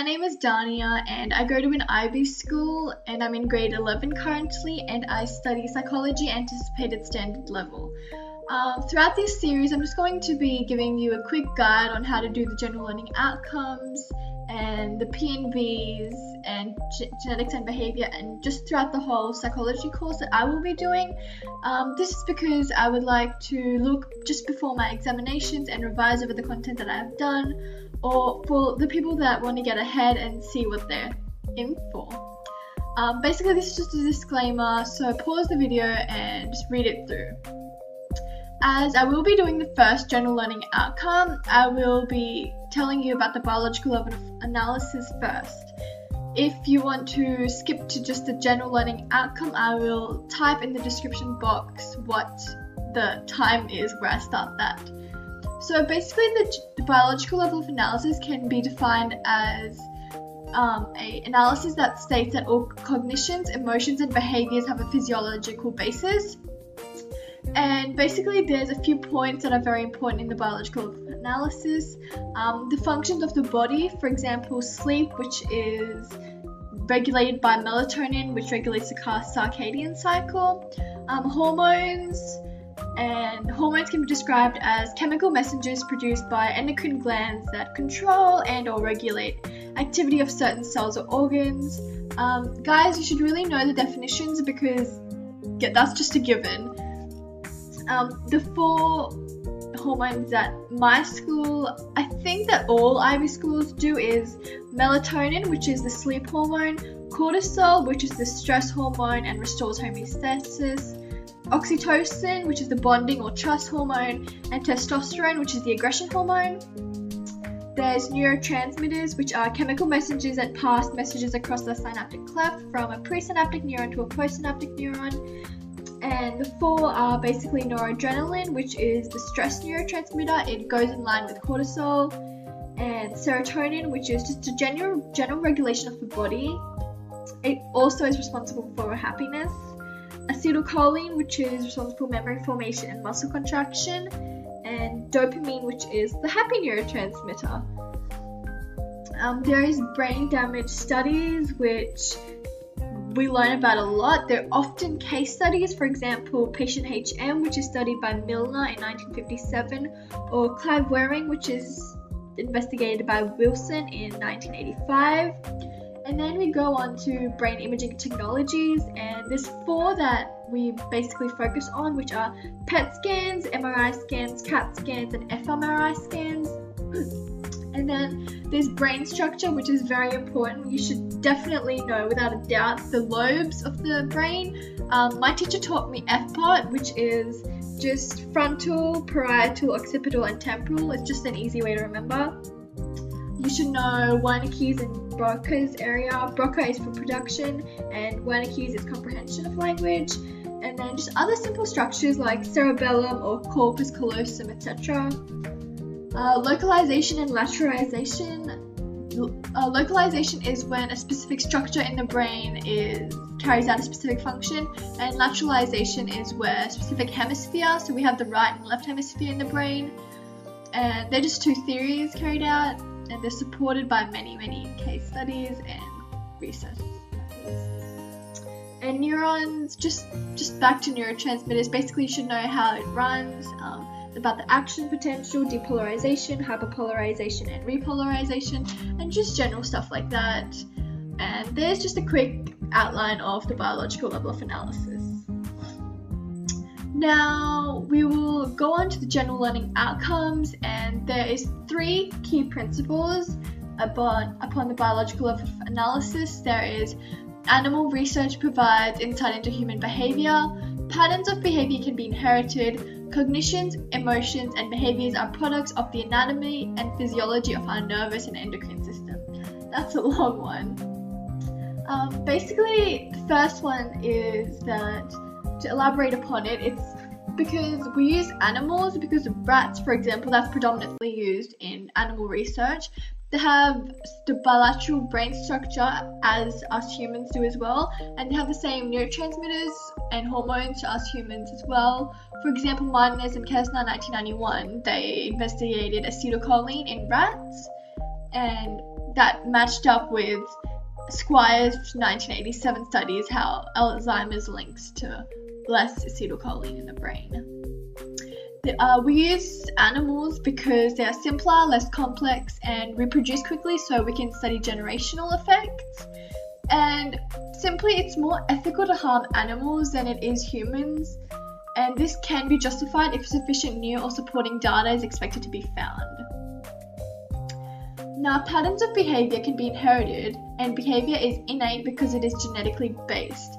My name is Dania and I go to an IB school and I'm in grade 11 currently, and I study psychology anticipated standard level. Throughout this series I'm just going to be giving you a quick guide on how to do the general learning outcomes and the PNBs and genetics and behaviour, and just throughout the whole psychology course that I will be doing. This is because I would like to look just before my examinations and revise over the content that I have done, or for the people that want to get ahead and see what they're in for. Basically this is just a disclaimer, so pause the video and just read it through. As I will be doing the first general learning outcome, I will be telling you about the biological level of analysis first. If you want to skip to just the general learning outcome, I will type in the description box what the time is where I start that. So basically the biological level of analysis can be defined as an analysis that states that all cognitions, emotions and behaviours have a physiological basis. And basically there's a few points that are very important in the biological analysis. The functions of the body, for example sleep, which is regulated by melatonin, which regulates the circadian cycle, hormones. And hormones can be described as chemical messengers produced by endocrine glands that control and or regulate activity of certain cells or organs. Guys, you should really know the definitions because that's just a given. The four hormones that my school, I think that all IB schools do, is melatonin, which is the sleep hormone, cortisol, which is the stress hormone and restores homeostasis, oxytocin, which is the bonding or trust hormone, and testosterone, which is the aggression hormone. There's neurotransmitters, which are chemical messengers that pass messages across the synaptic cleft from a presynaptic neuron to a postsynaptic neuron. And the four are basically noradrenaline, which is the stress neurotransmitter. It goes in line with cortisol. And serotonin, which is just a general regulation of the body. It also is responsible for happiness. Acetylcholine, which is responsible for memory formation and muscle contraction, and dopamine, which is the happy neurotransmitter. There is brain damage studies, which we learn about a lot. They're often case studies, for example Patient HM, which is studied by Milner in 1957, or Clive Wearing, which is investigated by Wilson in 1985. And then we go on to brain imaging technologies, and there's four that we basically focus on, which are PET scans, MRI scans, CAT scans, and fMRI scans. And then there's brain structure, which is very important. You should definitely know, without a doubt, the lobes of the brain. My teacher taught me FPOT, which is just frontal, parietal, occipital, and temporal. It's just an easy way to remember. You should know Wernicke's and Broca's area. Broca is for production and Wernicke's is comprehension of language. And then just other simple structures like cerebellum or corpus callosum, etc. Localization and lateralization. Localization is when a specific structure in the brain carries out a specific function, and lateralization is where a specific hemisphere, so we have the right and left hemisphere in the brain, and they're just two theories carried out. And they're supported by many case studies and research studies. And neurons, just back to neurotransmitters, basically you should know how it runs, about the action potential, depolarization, hyperpolarization and repolarization, and just general stuff like that. And there's just a quick outline of the biological level of analysis. Now we will go on to the general learning outcomes, and there is three key principles upon the biological level of analysis. There is animal research provides insight into human behaviour, patterns of behaviour can be inherited, cognitions, emotions and behaviours are products of the anatomy and physiology of our nervous and endocrine system. That's a long one. Basically the first one is that, to elaborate upon it, it's because we use animals, because rats, for example, that's predominantly used in animal research. They have the bilateral brain structure as us humans do as well, and they have the same neurotransmitters and hormones to us humans as well. For example, Milner and Kessner, 1991, they investigated acetylcholine in rats, and that matched up with Squire's 1987 studies how Alzheimer's links to less acetylcholine in the brain. We use animals because they are simpler, less complex, and reproduce quickly, so we can study generational effects. And simply, it's more ethical to harm animals than it is humans, and this can be justified if sufficient new or supporting data is expected to be found. Now, patterns of behaviour can be inherited, and behaviour is innate because it is genetically based.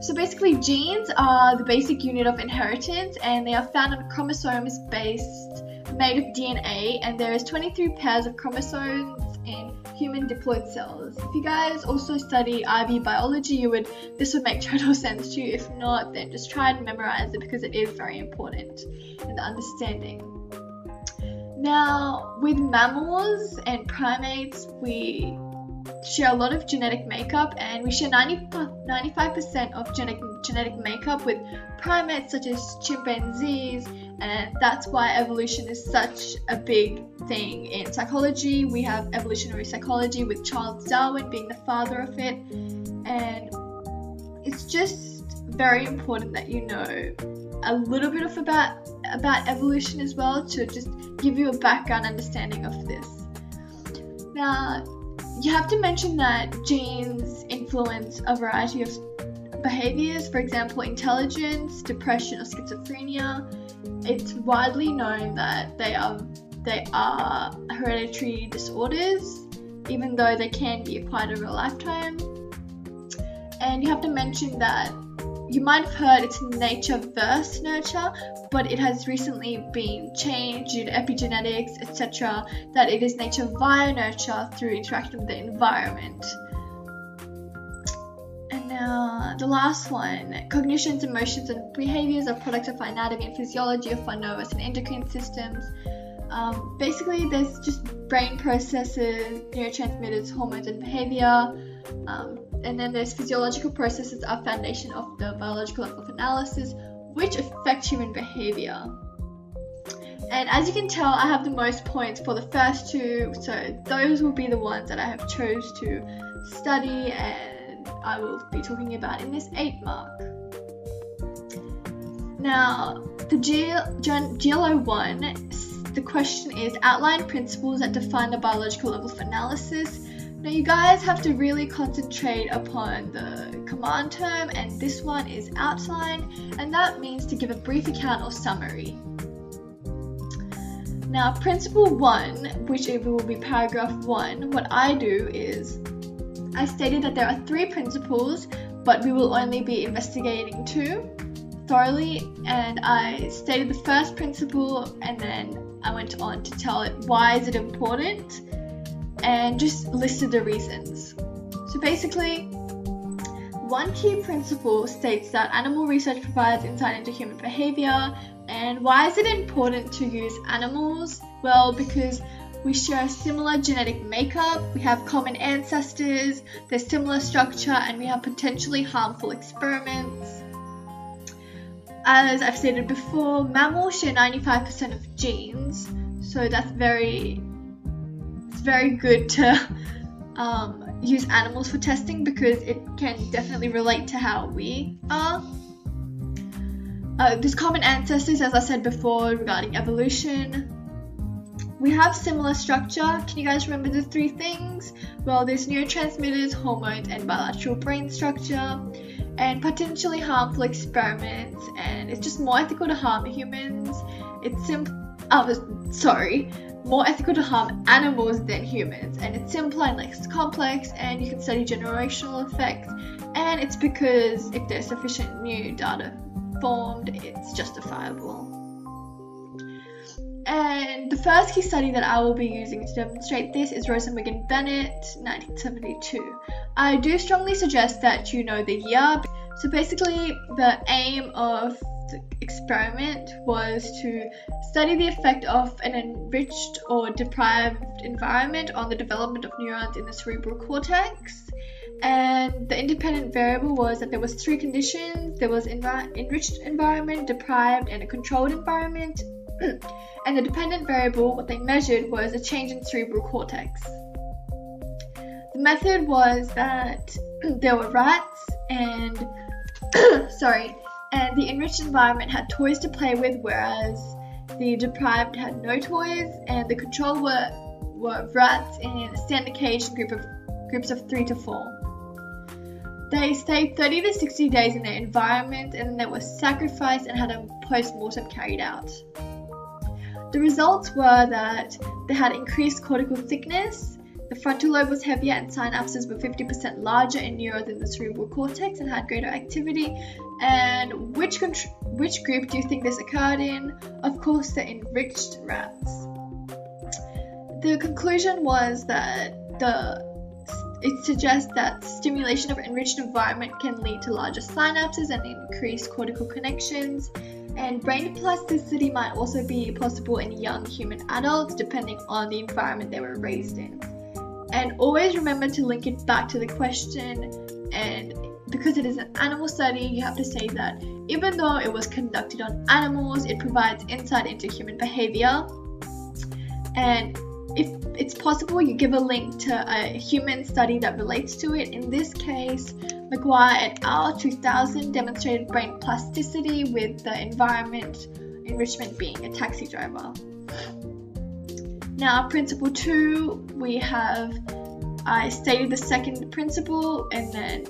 So basically, genes are the basic unit of inheritance, and they are found on chromosomes made of DNA, and there is 23 pairs of chromosomes in human diploid cells. If you guys also study IB Biology, this would make total sense to you. If not, then just try and memorise it because it is very important in the understanding. Now, with mammals and primates, we share a lot of genetic makeup, and we share 95% of genetic makeup with primates such as chimpanzees, and that's why evolution is such a big thing in psychology. We have evolutionary psychology with Charles Darwin being the father of it, and it's just very important that you know a little bit about evolution as well, to just give you a background understanding of this. Now, you have to mention that genes influence a variety of behaviours, for example, intelligence, depression, or schizophrenia. It's widely known that they are hereditary disorders, even though they can be acquired over a lifetime. And you have to mention that you might have heard it's nature versus nurture, but it has recently been changed due to epigenetics, etc., that it is nature via nurture through interaction with the environment. And now the last one, cognitions, emotions, and behaviours are products of anatomy and physiology of our nervous and endocrine systems. Basically, there's just brain processes, neurotransmitters, hormones, and behaviour. And then there's physiological processes are foundation of the biological level of analysis, which affect human behaviour. And as you can tell, I have the most points for the first two, so those will be the ones that I have chose to study and I will be talking about in this 8 mark. Now, the GLO1, the question is outline principles that define the biological level of analysis. Now, you guys have to really concentrate upon the command term, and this one is outline, and that means to give a brief account or summary. Now, principle 1, which it will be paragraph 1, what I do is I stated that there are 3 principles, but we will only be investigating 2 thoroughly, and I stated the first principle, and then I went on to tell it why is it important, and just listed the reasons. So basically, one key principle states that animal research provides insight into human behaviour. And why is it important to use animals? Well, because we share a similar genetic makeup, we have common ancestors, there's similar structure, and we have potentially harmful experiments. As I've stated before, mammals share 95% of genes, so that's very good to use animals for testing because it can definitely relate to how we are. There's common ancestors, as I said before, regarding evolution. We have similar structure. Can you guys remember the 3 things? Well, there's neurotransmitters, hormones, and bilateral brain structure, and potentially harmful experiments, and it's just more ethical to harm humans. More ethical to harm animals than humans, and it's simpler and less complex, and you can study generational effects, and it's because if there's sufficient new data formed, it's justifiable. And the first key study that I will be using to demonstrate this is Rosenwig and Bennett, 1972. I do strongly suggest that you know the year. So basically, the aim of the experiment was to study the effect of an enriched or deprived environment on the development of neurons in the cerebral cortex, and the independent variable was that there was 3 conditions. There was enriched environment, deprived, and a controlled environment, and the dependent variable, what they measured, was a change in cerebral cortex. The method was that there were rats and and the enriched environment had toys to play with, whereas the deprived had no toys, and the control were rats in a standard cage groups of 3 to 4. They stayed 30 to 60 days in their environment, and then they were sacrificed and had a post-mortem carried out. The results were that they had increased cortical thickness, the frontal lobe was heavier, and synapses were 50% larger and narrower than the cerebral cortex and had greater activity. And which group do you think this occurred in? Of course, the enriched rats. The conclusion was that it suggests that stimulation of enriched environment can lead to larger synapses and increased cortical connections, and brain plasticity might also be possible in young human adults depending on the environment they were raised in. And always remember to link it back to the question, and because it is an animal study, you have to say that even though it was conducted on animals, it provides insight into human behavior. And if it's possible, you give a link to a human study that relates to it. In this case, McGuire et al. 2000 demonstrated brain plasticity with the environment enrichment being a taxi driver. Now, principle 2, I stated the second principle, and then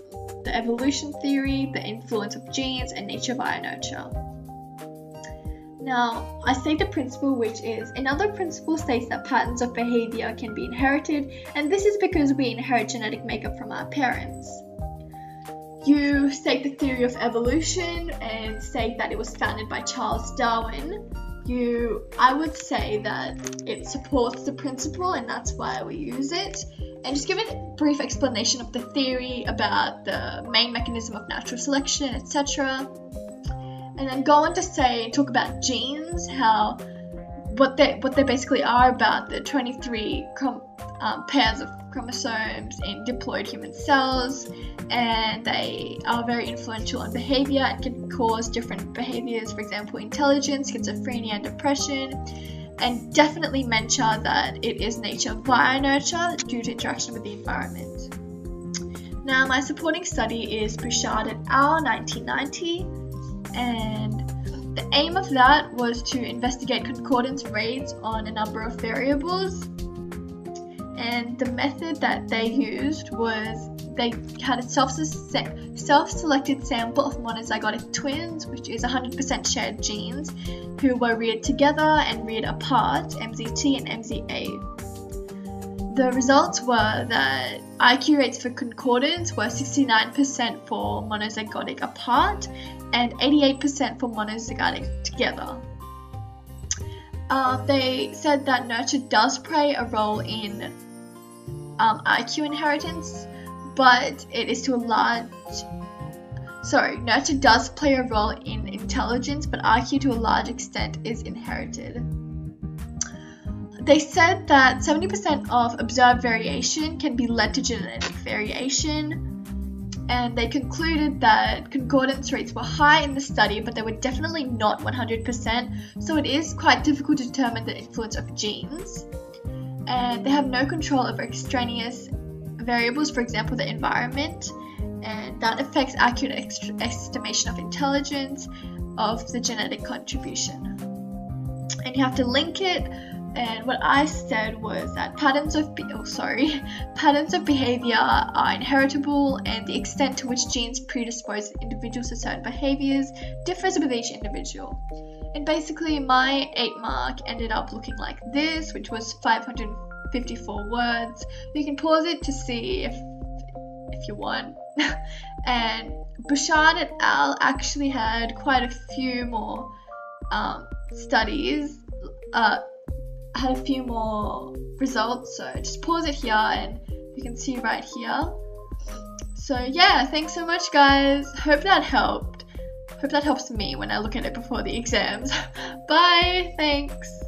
the evolution theory, the influence of genes, and nature via nurture. Now, I state the principle, which is another principle states that patterns of behavior can be inherited, and this is because we inherit genetic makeup from our parents. You state the theory of evolution and state that it was founded by Charles Darwin. I would say that it supports the principle, and that's why we use it. And just give a brief explanation of the theory about the main mechanism of natural selection, etc. And then go on to talk about genes, what they basically are, about the 23 pairs of chromosomes in diploid human cells, and they are very influential on behavior and can cause different behaviors, for example intelligence, schizophrenia, and depression. And definitely mention that it is nature via nurture due to interaction with the environment. Now, my supporting study is Bouchard et al. 1990, and the aim of that was to investigate concordance rates on a number of variables. And the method that they used was they had a self-selected sample of monozygotic twins, which is 100% shared genes, who were reared together and reared apart, MZT and MZA. The results were that IQ rates for concordance were 69% for monozygotic apart and 88% for monozygotic together. They said that nurture does play a role in IQ inheritance, but it is to a large... nurture does play a role in intelligence, but IQ to a large extent is inherited. They said that 70% of observed variation can be led to genetic variation, and they concluded that concordance rates were high in the study, but they were definitely not 100%, so it is quite difficult to determine the influence of genes. And they have no control over extraneous variables, for example the environment, and that affects accurate estimation of intelligence of the genetic contribution. And you have to link it, and what I said was that patterns of behavior are inheritable, and the extent to which genes predispose individuals to certain behaviors differs with each individual. And basically my 8-mark ended up looking like this, which was 554 words. You can pause it to see if you want. And Bouchard et al. Actually had quite a few more studies, had a few more results, so just pause it here and you can see right here. So yeah, thanks so much guys, hope that helped. Hope that helps me when I look at it before the exams. Bye, thanks.